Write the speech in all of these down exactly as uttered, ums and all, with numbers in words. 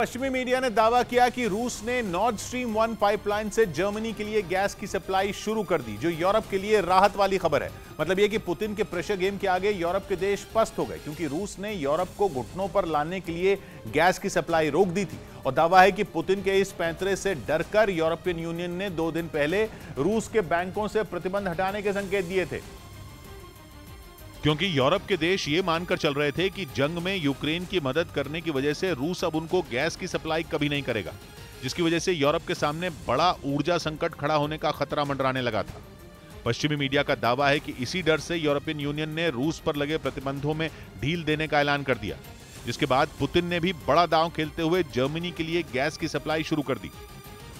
पश्चिमी मीडिया ने दावा किया कि रूस ने नॉर्ड स्ट्रीम वन पाइपलाइन से जर्मनी के लिए गैस की सप्लाई शुरू कर दी, जो यूरोप के लिए राहत वाली खबर है। मतलब यह कि पुतिन के प्रेशर गेम के आगे यूरोप के देश पस्त हो गए, क्योंकि रूस ने यूरोप को घुटनों पर लाने के लिए गैस की सप्लाई रोक दी थी। और दावा है कि पुतिन के इस पैंतरे से डरकर यूरोपियन यूनियन ने दो दिन पहले रूस के बैंकों से प्रतिबंध हटाने के संकेत दिए थे, क्योंकि यूरोप के देश ये मानकर चल रहे थे कि जंग में यूक्रेन की मदद करने की वजह से रूस अब उनको गैस की सप्लाई कभी नहीं करेगा, जिसकी वजह से यूरोप के सामने बड़ा ऊर्जा संकट खड़ा होने का खतरा मंडराने लगा था। पश्चिमी मीडिया का दावा है कि इसी डर से यूरोपियन यूनियन ने रूस पर लगे प्रतिबंधों में ढील देने का ऐलान कर दिया, जिसके बाद पुतिन ने भी बड़ा दांव खेलते हुए जर्मनी के लिए गैस की सप्लाई शुरू कर दी।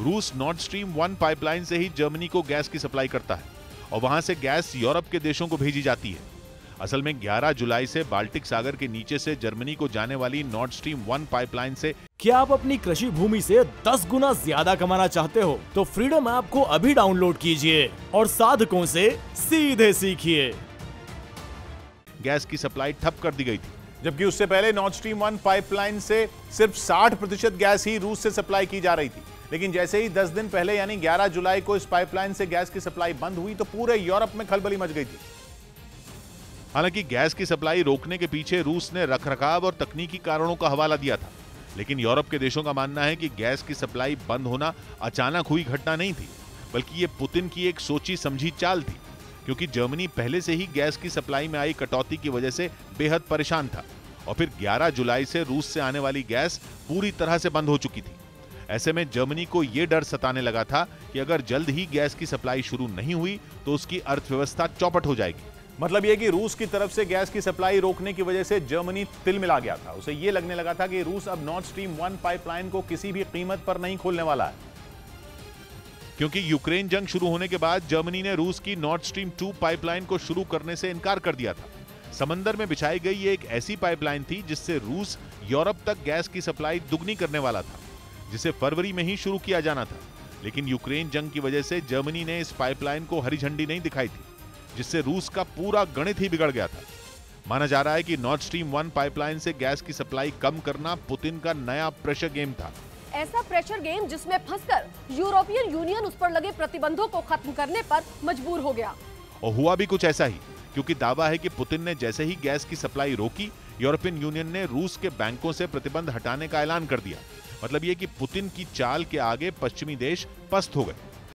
रूस नॉर्ड स्ट्रीम वन पाइपलाइन से ही जर्मनी को गैस की सप्लाई करता है और वहां से गैस यूरोप के देशों को भेजी जाती है। असल में ग्यारह जुलाई से बाल्टिक सागर के नीचे से जर्मनी को जाने वाली नॉर्ड स्ट्रीम वन पाइपलाइन से क्या आप अपनी कृषि भूमि से दस गुना ज्यादा कमाना चाहते हो? तो फ्रीडम ऐप को अभी डाउनलोड कीजिए और साधकों से सीधे सीखिए। गैस की सप्लाई ठप कर दी गई थी, जबकि उससे पहले नॉर्ड स्ट्रीम वन पाइपलाइन से सिर्फ साठ प्रतिशत गैस ही रूस से सप्लाई की जा रही थी। लेकिन जैसे ही दस दिन पहले यानी ग्यारह जुलाई को इस पाइपलाइन से गैस की सप्लाई बंद हुई तो पूरे यूरोप में खलबली मच गई थी। हालांकि गैस की सप्लाई रोकने के पीछे रूस ने रखरखाव और तकनीकी कारणों का हवाला दिया था, लेकिन यूरोप के देशों का मानना है कि गैस की सप्लाई बंद होना अचानक हुई घटना नहीं थी, बल्कि ये पुतिन की एक सोची समझी चाल थी, क्योंकि जर्मनी पहले से ही गैस की सप्लाई में आई कटौती की वजह से बेहद परेशान था और फिर ग्यारह जुलाई से रूस से आने वाली गैस पूरी तरह से बंद हो चुकी थी। ऐसे में जर्मनी को यह डर सताने लगा था कि अगर जल्द ही गैस की सप्लाई शुरू नहीं हुई तो उसकी अर्थव्यवस्था चौपट हो जाएगी। मतलब यह कि रूस की तरफ से गैस की सप्लाई रोकने की वजह से जर्मनी तिलमिला गया था। उसे यह लगने लगा था कि रूस अब नॉर्ड स्ट्रीम वन पाइपलाइन को किसी भी कीमत पर नहीं खोलने वाला है, क्योंकि यूक्रेन जंग शुरू होने के बाद जर्मनी ने रूस की नॉर्ड स्ट्रीम टू पाइपलाइन को शुरू करने से इनकार कर दिया था। समंदर में बिछाई गई ये एक ऐसी पाइपलाइन थी जिससे रूस यूरोप तक गैस की सप्लाई दुगनी करने वाला था, जिसे फरवरी में ही शुरू किया जाना था। लेकिन यूक्रेन जंग की वजह से जर्मनी ने इस पाइपलाइन को हरी झंडी नहीं दिखाई थी, जिससे रूस का पूरा गणित ही बिगड़ गया था। माना जा रहा है कि नॉर्ड स्ट्रीम वन पाइपलाइन से गैस की सप्लाई कम करना पुतिन का नया प्रेशर गेम था। ऐसा प्रेशर गेम जिसमें फंसकर यूरोपियन यूनियन उस पर लगे प्रतिबंधों को खत्म करने पर मजबूर हो गया। और हुआ भी कुछ ऐसा ही, क्योंकि दावा है कि पुतिन ने जैसे ही गैस की सप्लाई रोकी, यूरोपियन यूनियन ने रूस के बैंकों से प्रतिबंध हटाने का ऐलान कर दिया। मतलब ये कि पुतिन की चाल के आगे पश्चिमी देश पस्त हो गए।